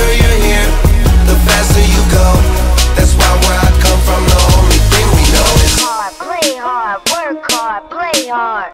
longer you're here, the faster you go. That's why where I come from, the only thing we know is hard, play hard, work hard, play hard.